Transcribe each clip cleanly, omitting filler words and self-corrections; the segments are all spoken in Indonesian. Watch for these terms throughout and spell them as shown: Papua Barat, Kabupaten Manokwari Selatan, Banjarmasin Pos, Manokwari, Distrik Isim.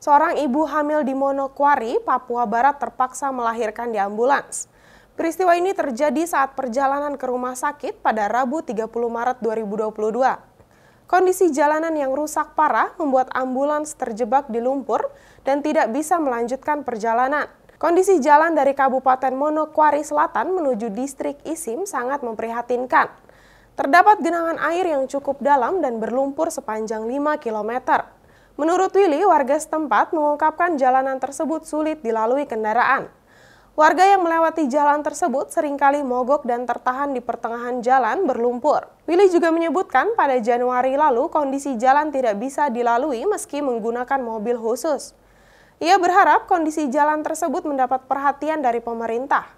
Seorang ibu hamil di Manokwari, Papua Barat terpaksa melahirkan di ambulans. Peristiwa ini terjadi saat perjalanan ke rumah sakit pada Rabu 30 Maret 2022. Kondisi jalanan yang rusak parah membuat ambulans terjebak di lumpur dan tidak bisa melanjutkan perjalanan. Kondisi jalan dari Kabupaten Manokwari Selatan menuju Distrik Isim sangat memprihatinkan. Terdapat genangan air yang cukup dalam dan berlumpur sepanjang 5 km. Menurut Willy, warga setempat mengungkapkan jalanan tersebut sulit dilalui kendaraan. Warga yang melewati jalan tersebut seringkali mogok dan tertahan di pertengahan jalan berlumpur. Willy juga menyebutkan pada Januari lalu kondisi jalan tidak bisa dilalui meski menggunakan mobil khusus. Ia berharap kondisi jalan tersebut mendapat perhatian dari pemerintah.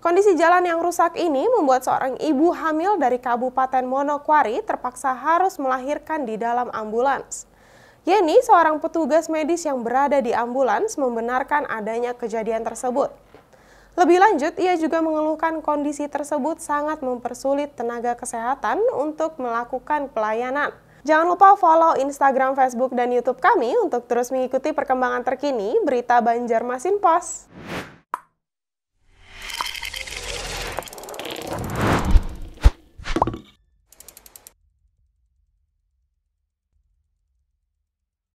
Kondisi jalan yang rusak ini membuat seorang ibu hamil dari Kabupaten Manokwari terpaksa harus melahirkan di dalam ambulans. Yeni, seorang petugas medis yang berada di ambulans, membenarkan adanya kejadian tersebut. Lebih lanjut, ia juga mengeluhkan kondisi tersebut sangat mempersulit tenaga kesehatan untuk melakukan pelayanan. Jangan lupa follow Instagram, Facebook, dan YouTube kami untuk terus mengikuti perkembangan terkini berita Banjarmasin Pos.